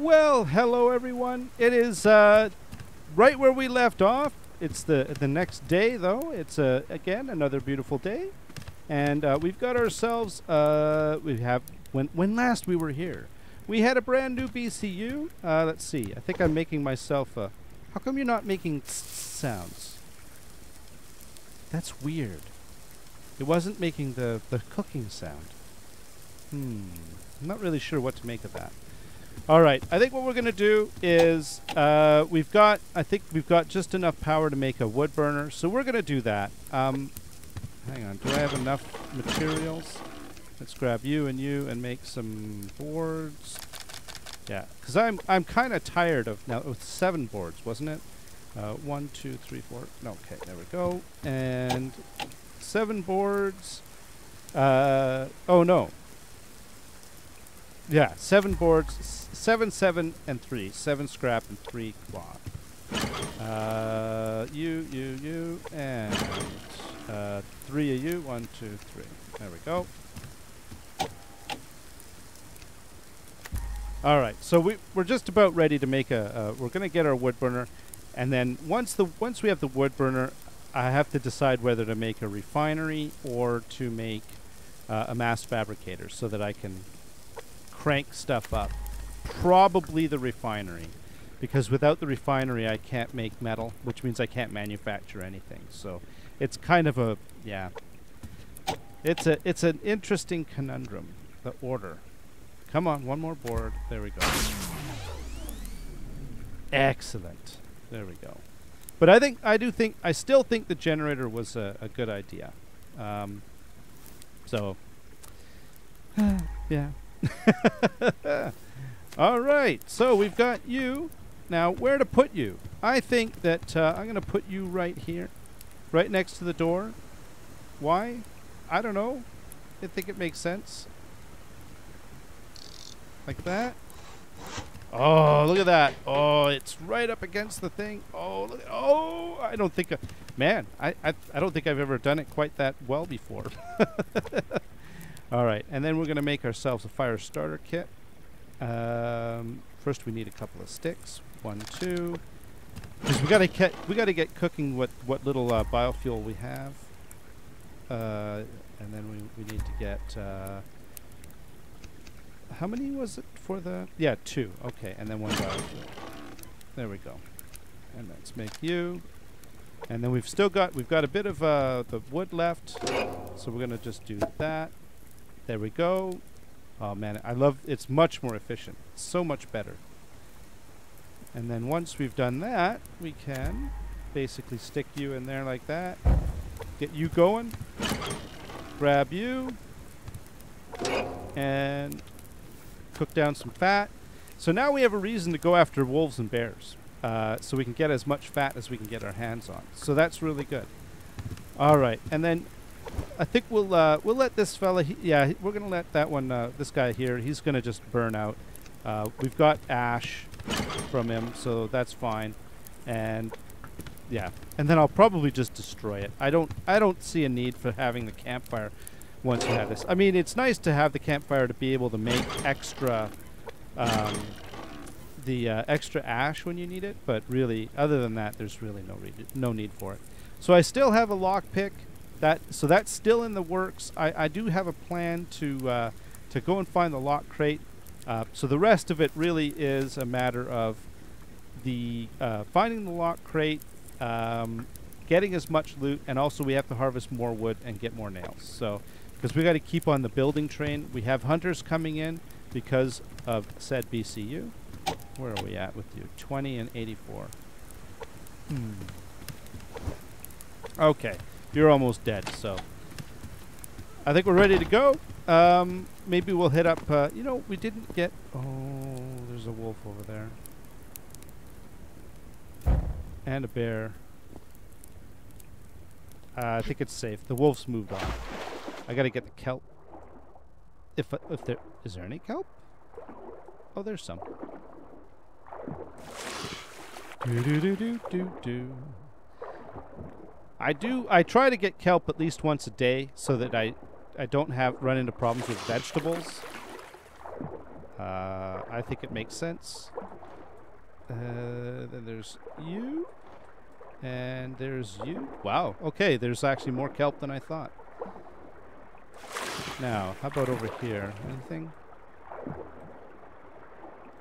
Well, hello everyone. It is right where we left off. It's the next day though. It's again another beautiful day, and we've got ourselves. When last we were here, we had a brand new BCU. Let's see. I think I'm making myself. How come you're not making sounds? That's weird. It wasn't making the cooking sound. I'm not really sure what to make of that. All right, I think what we're going to do is I think we've got just enough power to make a wood burner, so we're going to do that. Hang on, do I have enough materials? Let's grab you and make some boards. Yeah, because I'm kind of tired of now with 7 boards, wasn't it? 1, 2, 3, 4. Okay, there we go, and 7 boards. Oh no. Yeah, 7 boards, 7, 7, and 3. 7 scrap and 3 cloth. You, and 3 of you. 1, 2, 3. There we go. All right, so we're just about ready to make a. We're gonna get our wood burner, and then once we have the wood burner, I have to decide whether to make a refinery or to make a mass fabricator, so that I can crank stuff up. Probably the refinery, because without the refinery I can't make metal, which means I can't manufacture anything. So it's kind of a, yeah, it's an interesting conundrum, the order. Come on, one more board. There we go. Excellent. There we go. But I still think the generator was a good idea. So yeah. All right, so we've got you. Now, where to put you? I think that I'm going to put you right here, right next to the door. Why? I don't know. I think it makes sense. Like that. Oh, look at that. Oh, it's right up against the thing. Oh, look, oh, I don't think... Man, I don't think I've ever done it quite that well before. All right, and then we're going to make ourselves a fire starter kit. First, we need a couple of sticks. 1, 2. Because we got to get cooking what little biofuel we have. And then we need to get how many was it for the? Yeah, 2. Okay, and then 1 biofuel. There we go. And let's make you. And then we've got a bit of the wood left, so we're going to just do that. There we go. Oh man, I love it's much more efficient. It's so much better. And then once we've done that, we can basically stick you in there like that. Get you going. Grab you. And cook down some fat. So now we have a reason to go after wolves and bears. So we can get as much fat as we can get our hands on. So that's really good. All right, and then I think we'll let this fella. Yeah, we're gonna let that one. This guy here, he's gonna just burn out. We've got ash from him, so that's fine. And yeah, and then I'll probably just destroy it. I don't see a need for having the campfire once we have this. I mean, it's nice to have the campfire to be able to make extra, extra ash when you need it. But really, other than that, there's really no need for it. So I still have a lockpick. So that's still in the works. I do have a plan to go and find the lock crate. So the rest of it really is a matter of the finding the lock crate, getting as much loot, and also we have to harvest more wood and get more nails. So because we got to keep on the building train. We have hunters coming in because of said BCU. Where are we at with you? 20 and 84. Okay. You're almost dead, so I think we're ready to go. Maybe we'll hit up, you know, we didn't get, oh, there's a wolf over there. And a bear. I think it's safe. The wolf's moved on. I gotta get the kelp. If there, is there any kelp? Oh, there's some. Do-do-do-do-do-do. I try to get kelp at least once a day so that I don't run into problems with vegetables. I think it makes sense. Then there's you. And there's you. Wow. Okay, there's actually more kelp than I thought. Now, how about over here? Anything?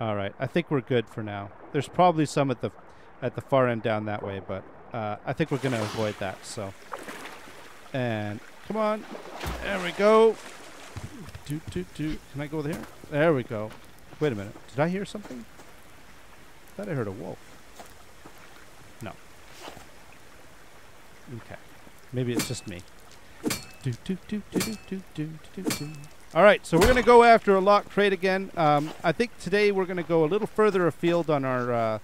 All right. I think we're good for now. There's probably some at the far end down that way, but I think we're going to avoid that. So, and come on. There we go. Doot, doot, doot. Can I go there? There we go. Wait a minute. Did I hear something? I thought I heard a wolf. No. Okay. Maybe it's just me. Do, do, do, do, do, do, do, do, do. All right, so we're going to go after a locked crate again. I think today we're going to go a little further afield on our...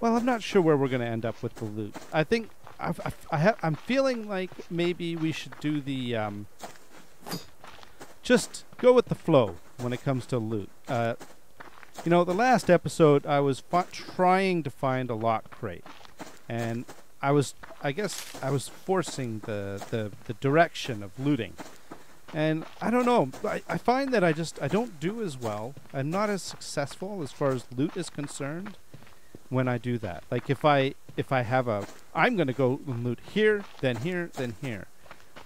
well, I'm not sure where we're going to end up with the loot. I think... I'm feeling like maybe we should do the... just go with the flow when it comes to loot. You know, the last episode I was trying to find a locked crate. And... I guess I was forcing the direction of looting. And I don't know, I find that I don't do as well. I'm not as successful as far as loot is concerned when I do that. Like if I have a, I'm gonna go and loot here, then here, then here.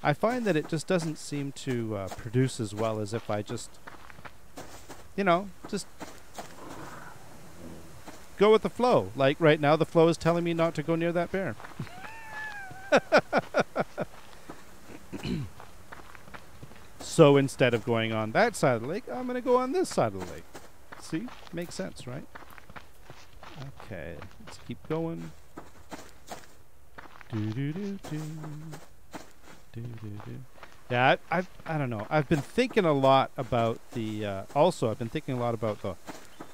I find that it just doesn't seem to produce as well as if I just, you know, just go with the flow. Like right now the flow is telling me not to go near that bear. So instead of going on that side of the lake, I'm going to go on this side of the lake. See? Makes sense, right? Okay. Let's keep going. Yeah, I don't know. I've been thinking a lot about the... also, I've been thinking a lot about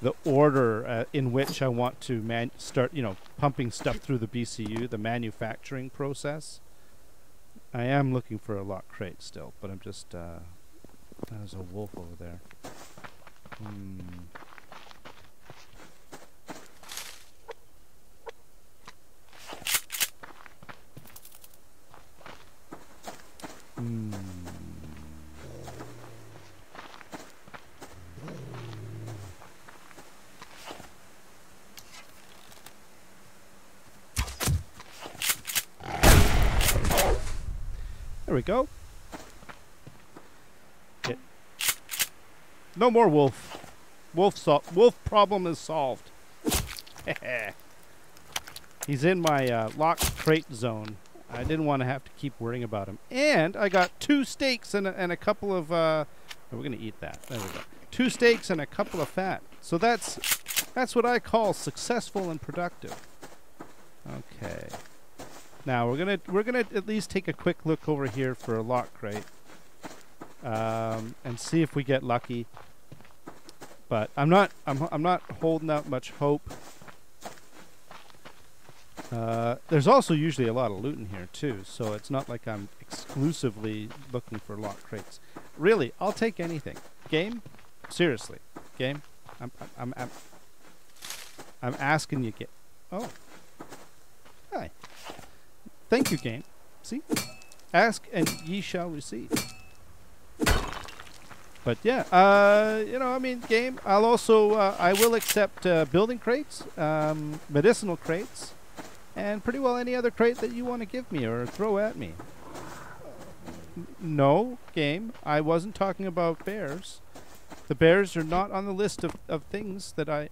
the order in which I want to start, you know, pumping stuff through the BCU, the manufacturing process. I am looking for a locked crate still, but I'm just, there's a wolf over there. We go. Hit. No more wolf. Wolf problem is solved. He's in my locked crate zone. I didn't want to have to keep worrying about him. And I got 2 steaks and a couple of. We're gonna eat that. There we go. 2 steaks and a couple of fat. So that's what I call successful and productive. Okay. Now we're gonna at least take a quick look over here for a locked crate, and see if we get lucky. But I'm not holding out much hope. There's also usually a lot of loot in here too, so it's not like I'm exclusively looking for locked crates. Really, I'll take anything. Game, seriously, game. I'm asking you, get. Oh, hi. Thank you, game. See? Ask and ye shall receive. But yeah, you know, I mean, game. I'll also, I will accept building crates, medicinal crates, and pretty well any other crate that you want to give me or throw at me. No, game. I wasn't talking about bears. The bears are not on the list of things that I...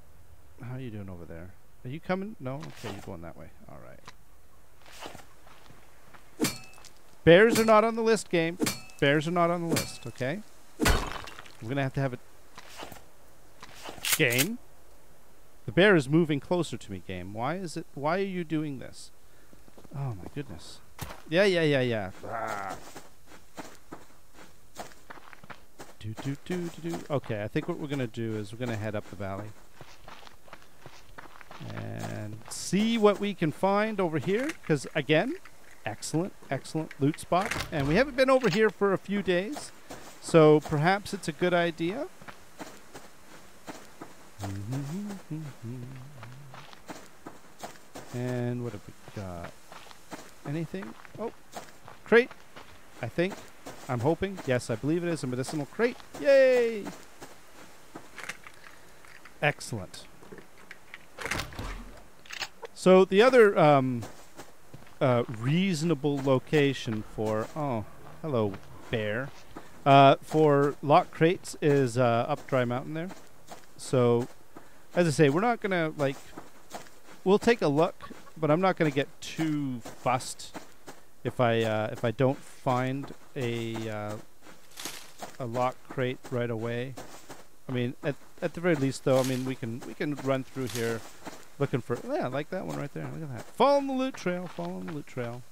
How are you doing over there? Are you coming? No? Okay, you're going that way. All right. Bears are not on the list, game. Bears are not on the list, okay? We're gonna have to have a... Game? The bear is moving closer to me, game. Why is it... Why are you doing this? Oh, my goodness. Yeah. Ah. Do. Okay, I think what we're gonna do is we're gonna head up the valley. And see what we can find over here, because, again... Excellent loot spot. And we haven't been over here for a few days, so perhaps it's a good idea. And what have we got? Anything? Oh, crate, I think. I'm hoping. Yes, I believe it is a medicinal crate. Yay! Excellent. So the other reasonable location for, oh, hello, bear, for lock crates is up Dry Mountain there. So, as I say, we're not going to, like, we'll take a look, but I'm not going to get too fussed if I don't find a lock crate right away. I mean, at the very least, though, I mean, we can run through here looking for, yeah, like that one right there. Look at that. Following the loot trail, following the loot trail.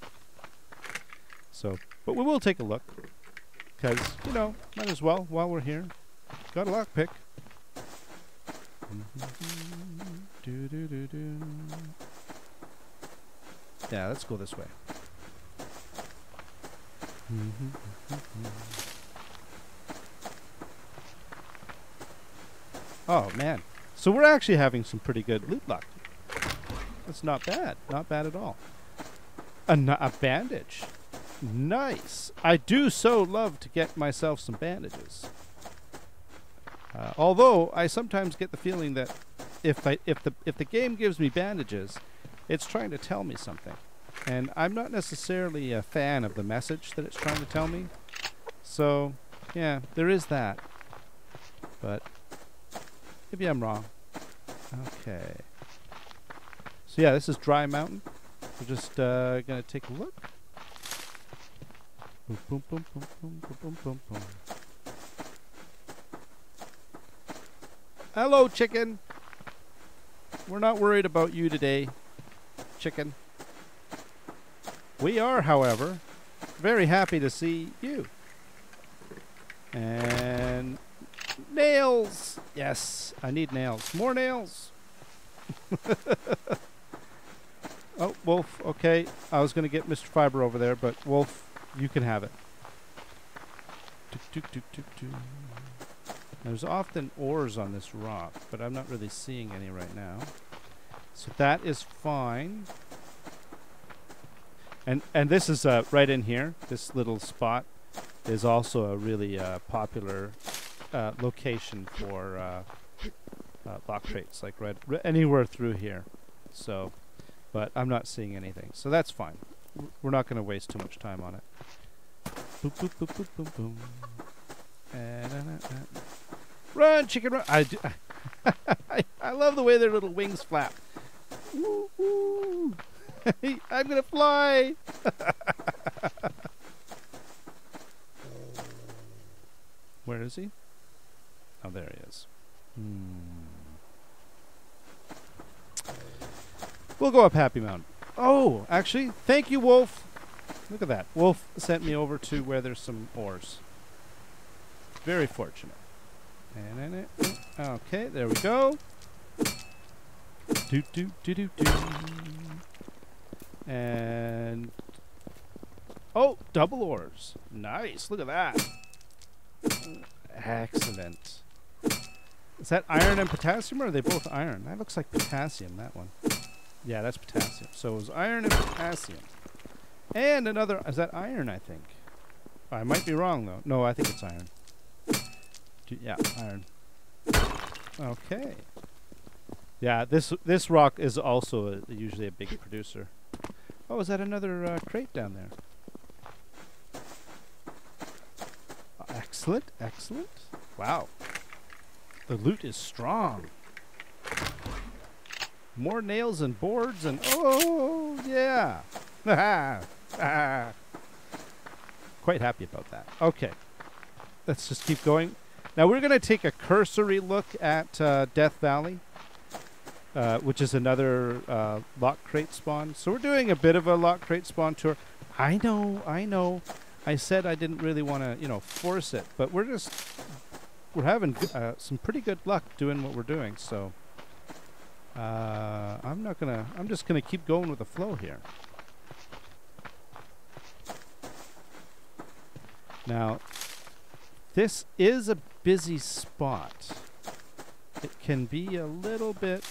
So, but we will take a look, because, you know, might as well while we're here. Got a lock pick. Yeah, let's go this way. Oh man, so we're actually having some pretty good loot luck. That's not bad, not bad at all. A bandage, nice. I do so love to get myself some bandages. Although I sometimes get the feeling that if the game gives me bandages, it's trying to tell me something, and I'm not necessarily a fan of the message that it's trying to tell me. So yeah, there is that, but maybe I'm wrong. Okay, so yeah, this is Dry Mountain. We're just gonna take a look. Boom, boom, boom, boom, boom, boom, boom, boom. Hello, chicken. We're not worried about you today, chicken. We are, however, very happy to see you. And nails. Yes, I need nails. More nails. Oh, Wolf. Okay, I was going to get Mr. Fiber over there, but Wolf, you can have it. Doop, doop, doop, doop, doop. There's often ores on this rock, but I'm not really seeing any right now. So that is fine. And this is right in here. This little spot is also a really popular location for lock crates, like right anywhere through here. So, but I'm not seeing anything, so that's fine. We're not going to waste too much time on it. Boop, boop, boop, boop, boop, boop. Run, chicken, run! I love the way their little wings flap. Woo, woo. I'm gonna fly. Where is he? Oh, there he is. Hmm. We'll go up Happy Mountain. Oh, actually, thank you, Wolf. Look at that. Wolf sent me over to where there's some ores. Very fortunate. And it. Okay, there we go. Do do do do do. And oh, double ores. Nice. Look at that. Excellent. Is that iron and potassium, or are they both iron? That looks like potassium, that one. Yeah, that's potassium. So it was iron and potassium. And another, is that iron, I think? I might be wrong though. No, I think it's iron. Yeah, iron. Okay. Yeah, this rock is also usually a big producer. Oh, is that another crate down there? Excellent, excellent. Wow. The loot is strong. More nails and boards and... Oh, yeah. Quite happy about that. Okay. Let's just keep going. Now we're going to take a cursory look at Death Valley, which is another lock crate spawn. So we're doing a bit of a lock crate spawn tour. I know, I know. I said I didn't really want to, you know, force it, but we're having some pretty good luck doing what we're doing. So I'm just gonna keep going with the flow here. Now, this is a busy spot. It can be a little bit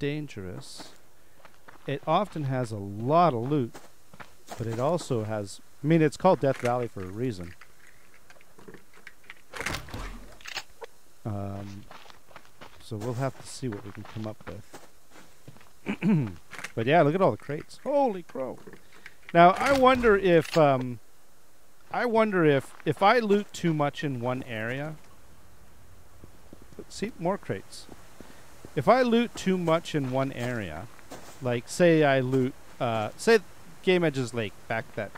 dangerous. It often has a lot of loot, but it also has, I mean, it's called Death Valley for a reason. So we'll have to see what we can come up with. But yeah, look at all the crates. Holy crow. Now, I wonder if if I loot too much in one area. See, more crates. If I loot too much in one area, like say I loot say Game Edge's Lake back that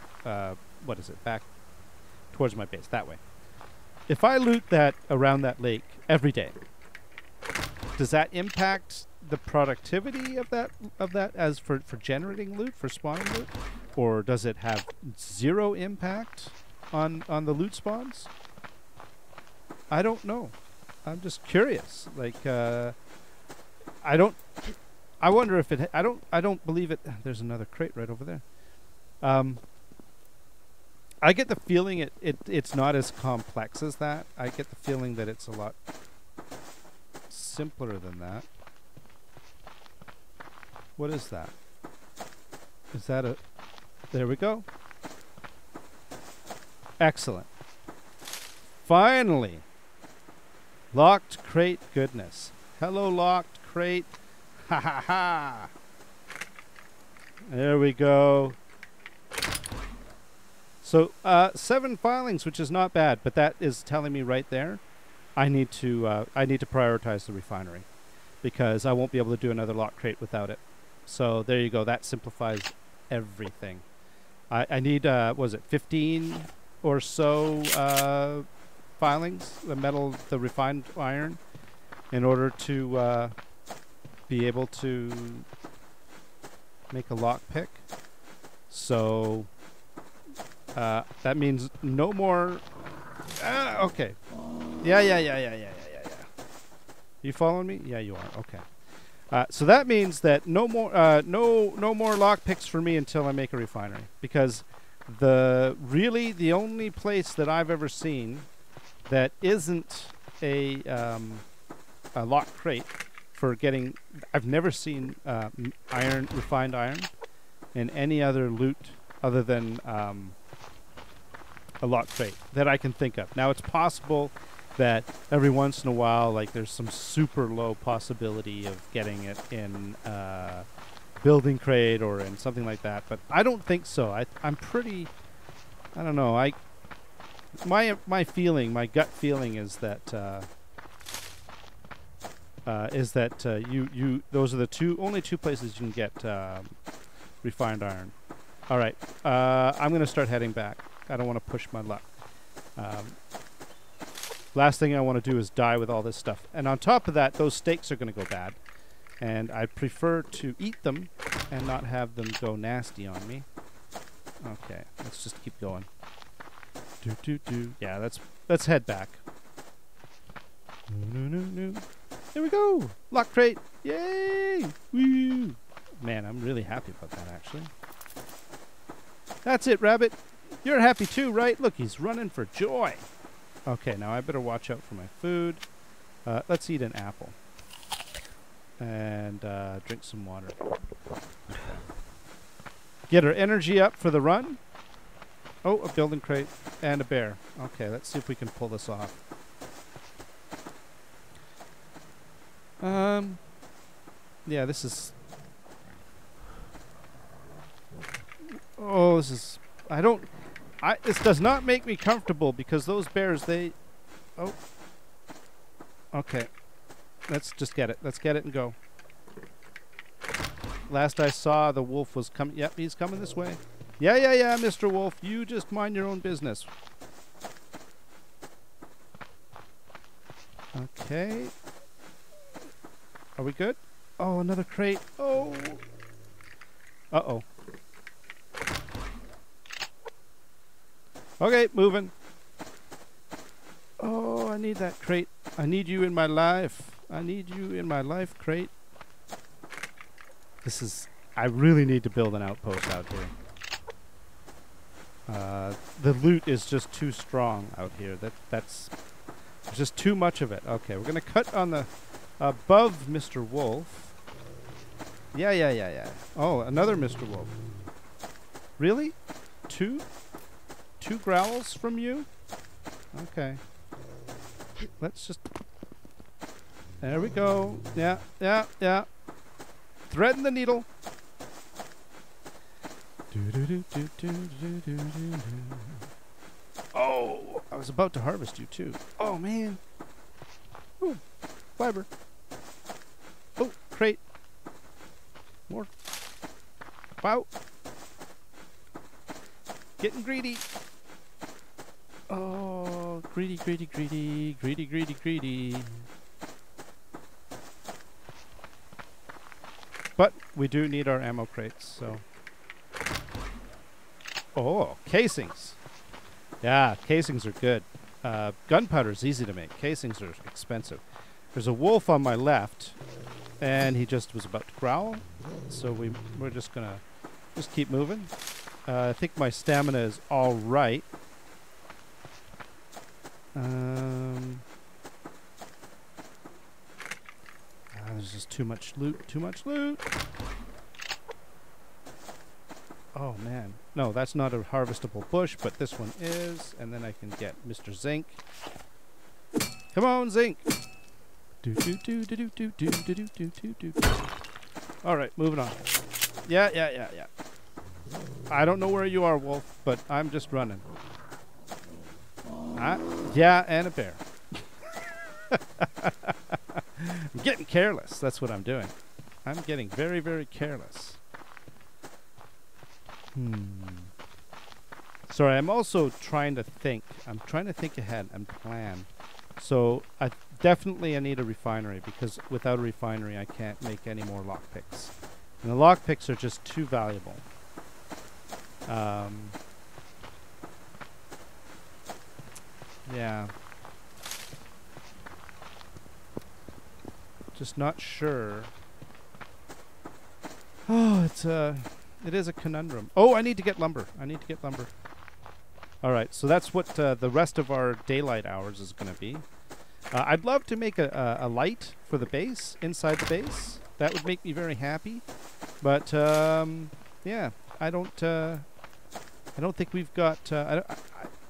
what is it? Back towards my base that way. If I loot that around that lake every day, does that impact the productivity of that as for generating loot, for spawning loot, or does it have zero impact on the loot spawns? I don't know. I'm just curious. Like I don't. I wonder if it. I don't believe it. There's another crate right over there. I get the feeling it's not as complex as that. I get the feeling that it's a lot simpler than that. What is that? Is that a... There we go. Excellent. Finally. Locked crate goodness. Hello, locked crate. Ha ha ha. There we go. So 7 filings, which is not bad, but that is telling me right there I need to prioritize the refinery because I won't be able to do another lock crate without it. So there you go. That simplifies everything. I need, was it 15 or so filings, the refined iron, in order to be able to make a lock pick. So... that means no more. Okay. Yeah. You following me? Yeah, you are. Okay. So that means that no more, no more lock picks for me until I make a refinery, because really the only place that I've ever seen that isn't a lock crate for getting, I've never seen iron, refined iron, in any other loot other than. A lock crate that I can think of. Now, it's possible that every once in a while, like there's some super low possibility of getting it in building crate or in something like that, but I don't think so. I'm pretty, I don't know. My feeling, my gut feeling is that those are the only two places you can get refined iron. All right, I'm gonna start heading back. I don't want to push my luck. Last thing I want to do is die with all this stuff. And on top of that, those steaks are going to go bad. And I prefer to eat them and not have them go nasty on me. Okay, let's just keep going. Yeah, let's head back. Here we go! Lock crate! Yay! Woo! Man, I'm really happy about that, actually. That's it, rabbit! You're happy too, right? Look, he's running for joy. Okay, now I better watch out for my food. Let's eat an apple. And drink some water. Get our energy up for the run. Oh, a building crate and a bear. Okay, let's see if we can pull this off. Yeah, this is... Oh, this is... I don't... this does not make me comfortable because those bears, they... Oh. Okay. Let's just get it. Let's get it and go. Last I saw, the wolf was coming. Yep, he's coming this way. Yeah, Mr. Wolf. You just mind your own business. Okay. Are we good? Oh, another crate. Oh. Uh-oh. Okay, moving. Oh, I need that crate. I need you in my life. I need you in my life, crate. This is... I really need to build an outpost out here. The loot is just too strong out here. That's... There's just too much of it. Okay, we're going to cut on the... Above Mr. Wolf. Yeah. Oh, another Mr. Wolf. Really? Two? 2 growls from you? Okay. Let's just There we go. Yeah, yeah, yeah. Threading the needle. Oh, I was about to harvest you too. Oh man. Ooh, fiber. Oh, crate. More. Wow. Getting greedy. Oh, greedy, greedy, greedy, greedy, greedy, greedy. But we do need our ammo crates, so. Oh, casings. Yeah, casings are good. Gunpowder is easy to make. Casings are expensive. There's a wolf on my left, and he just was about to growl, so we're just gonna just keep moving. I think my stamina is all right. There's just too much loot, too much loot. Oh man, no, that's not a harvestable bush, but this one is, and then I can get Mr. Zinc. Come on, Zinc. Do do do do do do do do do do do. All right, moving on. Yeah, yeah, yeah, yeah. I don't know where you are, wolf, but I'm just running. Yeah, and a bear. I'm getting careless. That's what I'm doing. I'm getting very, very careless. Sorry, I'm also trying to think. I'm trying to think ahead and plan. So I need a refinery, because without a refinery, I can't make any more lockpicks. And the lockpicks are just too valuable. Yeah. Just not sure. Oh, it is a conundrum. Oh, I need to get lumber. I need to get lumber. All right, so that's what the rest of our daylight hours is going to be. I'd love to make a light for the base, inside the base. That would make me very happy. But, yeah, I don't think we've got...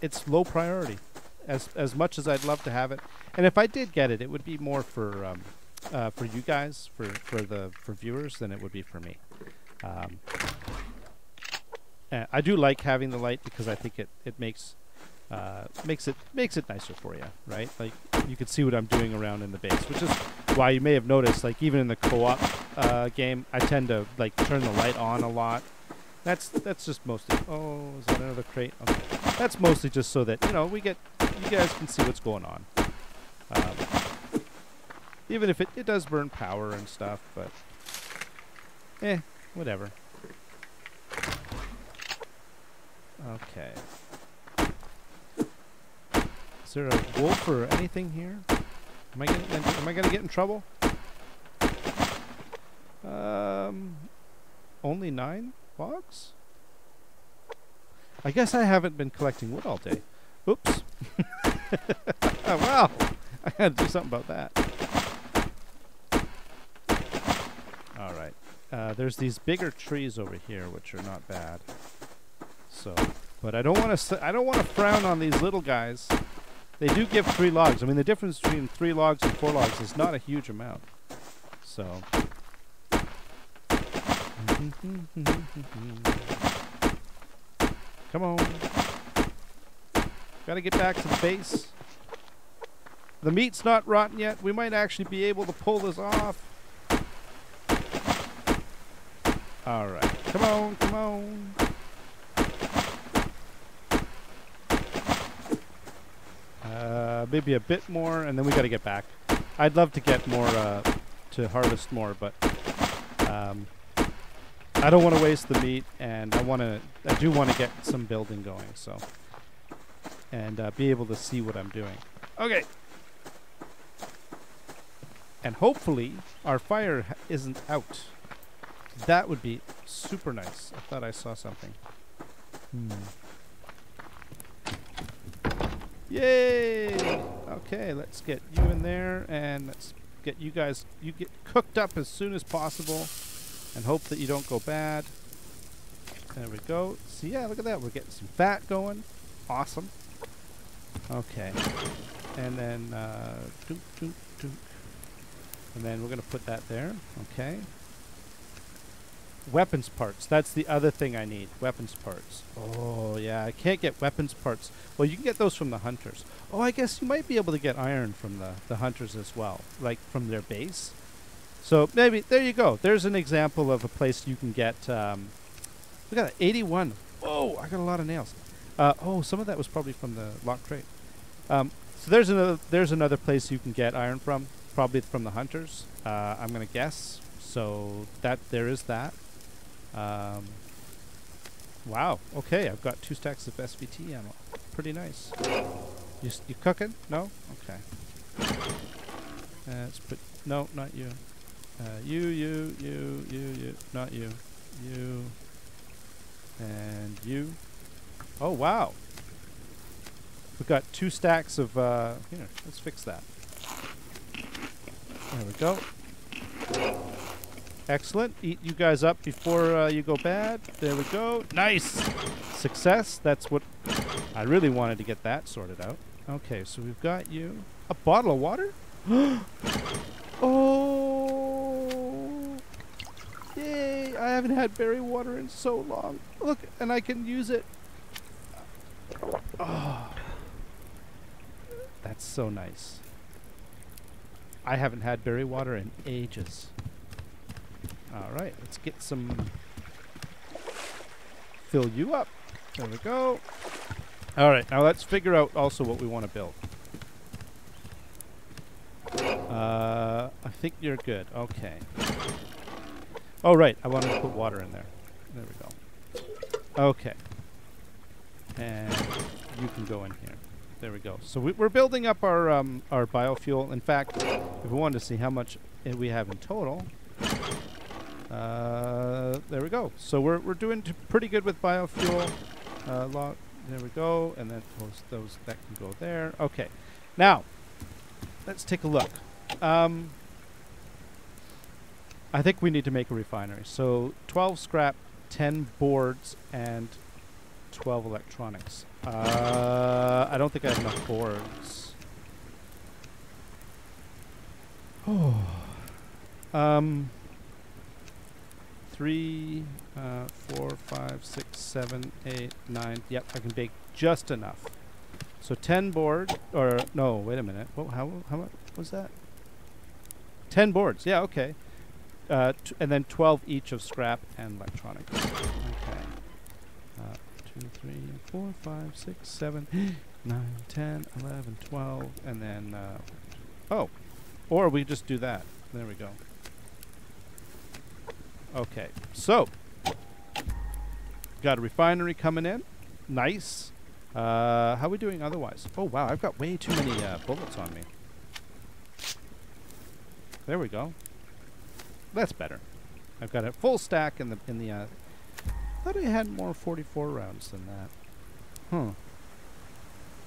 it's low priority. As much as I'd love to have it, and if I did get it, it would be more for you guys, for viewers, than it would be for me. I do like having the light, because I think it makes it nicer for you, right? Like you can see what I'm doing around in the base, which is why you may have noticed, like even in the co-op game, I tend to like turn the light on a lot. That's just mostly. Oh, is that another crate? Okay. That's mostly just so that you guys can see what's going on. Even if it does burn power and stuff, but whatever. Okay. Is there a wolf or anything here? Am I gonna get in trouble? Only 9. Logs? I guess I haven't been collecting wood all day. Oops. Wow. I gotta do something about that. Alright. There's these bigger trees over here which are not bad. So, but I don't want to frown on these little guys. They do give 3 logs. I mean, the difference between 3 logs and 4 logs is not a huge amount. So come on. Gotta get back to the base. The meat's not rotten yet. We might actually be able to pull this off. Alright. Come on, come on. Maybe a bit more, and then we gotta get back. I'd love to get more, to harvest more, but, I don't want to waste the meat, and I do want to get some building going, so, and be able to see what I'm doing. Okay. And hopefully our fire isn't out. That would be super nice. I thought I saw something. Yay! Okay, let's get you in there, and let's get you guys. You get cooked up as soon as possible. And hope that you don't go bad. There we go. See, yeah, look at that. We're getting some fat going. Awesome. Okay. And then, doop, doop, doop. And then we're going to put that there. Okay. Weapons parts. That's the other thing I need. Weapons parts. Oh, yeah. I can't get weapons parts. Well, you can get those from the hunters. Oh, I guess you might be able to get iron from the hunters as well. Like from their base. So maybe, there you go. There's an example of a place you can get, we got 81. Whoa, I got a lot of nails. Oh, some of that was probably from the lock crate. So there's another place you can get iron from, probably from the hunters, I'm going to guess. So that there is that. Wow, okay, I've got 2 stacks of SVT ammo. Pretty nice. You cooking? No? Okay. Let's put, no, not you. You, not you. You, and you. Oh, wow. We've got 2 stacks of, here, let's fix that. There we go. Excellent. Eat you guys up before you go bad. There we go. Nice! Success. That's what... I really wanted to get that sorted out. Okay, so we've got you. A bottle of water? Oh! Yay! I haven't had berry water in so long. Look, and I can use it. Oh. That's so nice. I haven't had berry water in ages. Alright, let's get some... Fill you up. There we go. Alright, now let's figure out also what we want to build. I think you're good. Okay. Oh, right. I wanted to put water in there. There we go. Okay. And you can go in here. There we go. So we're building up our biofuel. In fact, if we wanted to see how much we have in total, there we go. So we're doing pretty good with biofuel. There we go. And then those that can go there. Okay. Now, let's take a look. I think we need to make a refinery. So 12 scrap, 10 boards, and 12 electronics. I don't think I have enough boards. Oh. 3, 4, 5, 6, 7, 8, 9. Yep, I can bake just enough. So 10 board, or no, wait a minute. What, how much was that? 10 boards, yeah, okay. And then 12 each of scrap and electronics. Okay. 2, 3, 4, 5, 6, 7, 9, 10, 11, 12, and then, oh, or we just do that. There we go. Okay, so, got a refinery coming in. Nice. How are we doing otherwise? Oh, wow, I've got way too many bullets on me. There we go. That's better. I've got a full stack in the, I thought I had more 44 rounds than that. Huh.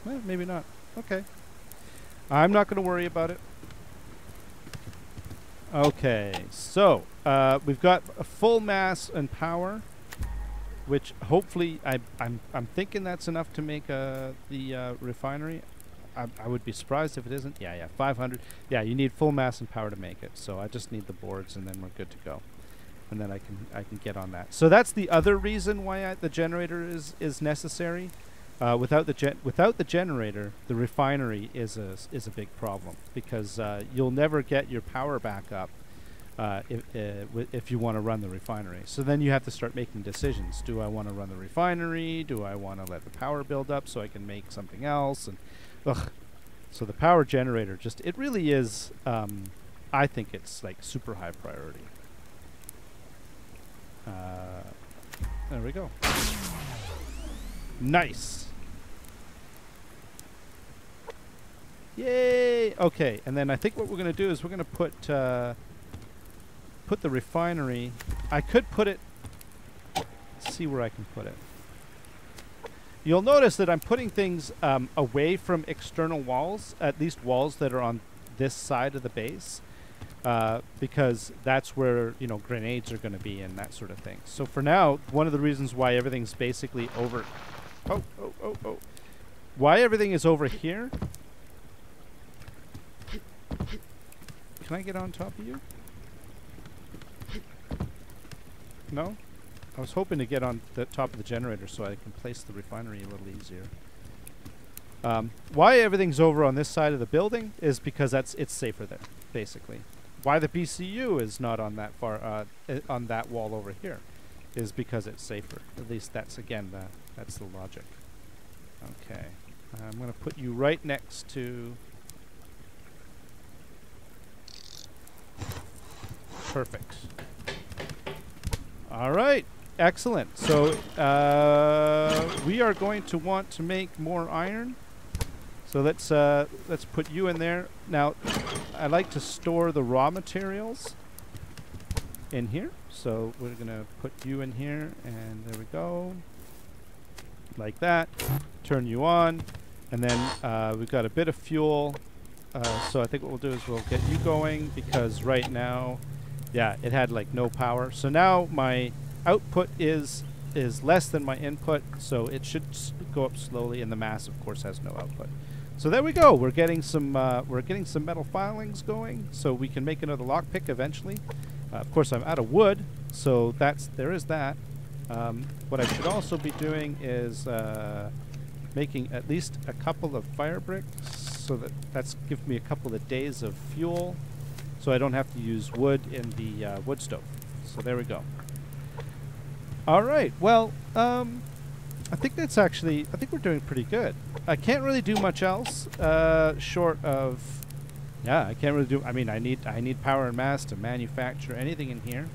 Well, maybe not. Okay. I'm not going to worry about it. Okay, so we've got a full mass and power, which hopefully I'm thinking that's enough to make the refinery. I would be surprised if it isn't. Yeah, yeah, 500. Yeah, you need full mass and power to make it. So I just need the boards, and then we're good to go. And then I can get on that. So that's the other reason why the generator is necessary. Without the generator, the refinery is a big problem, because you'll never get your power back up if you want to run the refinery. So then you have to start making decisions. Do I want to run the refinery? Do I want to let the power build up so I can make something else? And ugh. So the power generator it really is. I think it's like super high priority. There we go. Nice. Yay. Okay, and then I think what we're going to do is we're going to put the refinery. I could put it. Let's see where I can put it. You'll notice that I'm putting things away from external walls, at least walls that are on this side of the base. Because that's where, you know, grenades are going to be and that sort of thing. So for now, one of the reasons why everything's basically over... Oh. Why everything is over here... Can I get on top of you? No? I was hoping to get on the top of the generator so I can place the refinery a little easier. Why everything's over on this side of the building is because it's safer there, basically. Why the PCU is not on that far on that wall over here is because it's safer. At least that's, again, that's the logic. Okay. I'm going to put you right next to... Perfect. All right. Excellent. So we are going to want to make more iron. So let's put you in there. Now, I like to store the raw materials in here. So we're going to put you in here, and there we go. Like that. Turn you on. And then we've got a bit of fuel. So I think what we'll do is we'll get you going, because right now, yeah, it had like no power. So now my output is less than my input, so it should go up slowly, and the mass, of course, has no output. So there we go. We're getting some metal filings going, so we can make another lockpick eventually. Of course, I'm out of wood, so there is that. What I should also be doing is making at least a couple of fire bricks, so that's given me a couple of days of fuel, so I don't have to use wood in the wood stove. So there we go. All right. Well, I think we're doing pretty good. I can't really do much else short of, yeah, I can't really do. I mean, I need power and mass to manufacture anything in here.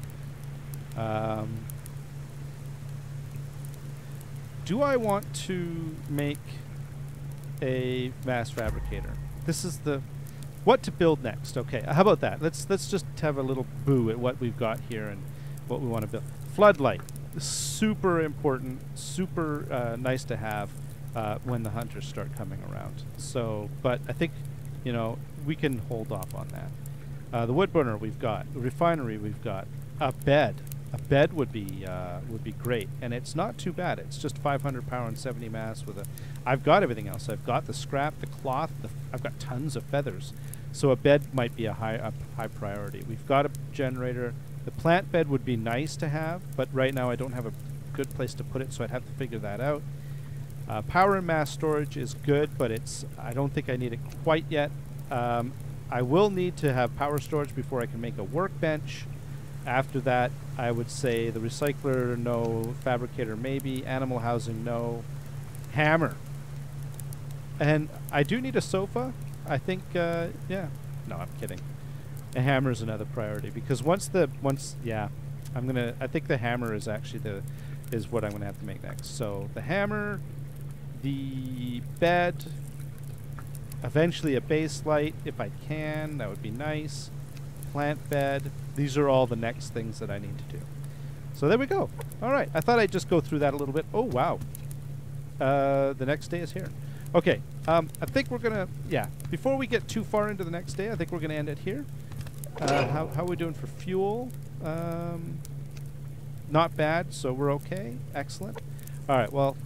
Do I want to make a mass fabricator? This is the what to build next. Okay, how about that? Let's just have a little boo at what we've got here and what we want to build. Floodlight, super important, super nice to have when the hunters start coming around. So, but I think, you know, we can hold off on that. The wood burner we've got, the refinery we've got, a bed. A bed would be great, and it's not too bad. It's just 500 power and 70 mass with a. I've got everything else. I've got the scrap, the cloth. I've got tons of feathers, so a bed might be a high priority. We've got a generator. The plant bed would be nice to have, but right now I don't have a good place to put it, so I'd have to figure that out. Power and mass storage is good, but it's. I don't think I need it quite yet. I will need to have power storage before I can make a workbench. After that, I would say the recycler, no. Fabricator, maybe. Animal housing, no. Hammer. And I do need a sofa. I think, yeah. No, I'm kidding. A hammer is another priority, because I think the hammer is actually is what I'm gonna have to make next. So the hammer, the bed, eventually a base light if I can. That would be nice. Plant bed. These are all the next things that I need to do. So there we go. All right. I thought I'd just go through that a little bit. Oh, wow. The next day is here. Okay. I think we're going to, yeah, before we get too far into the next day, I think we're going to end it here. How are we doing for fuel? Not bad. So we're okay. Excellent. All right. Well,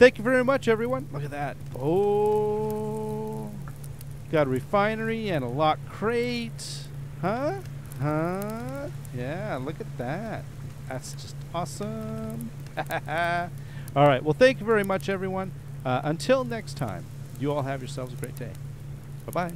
thank you very much, everyone. Look at that. Oh, got a refinery and a lock crate. Huh? Huh? Yeah, look at that. That's just awesome. All right. Well, thank you very much, everyone. Until next time, you all have yourselves a great day. Bye-bye.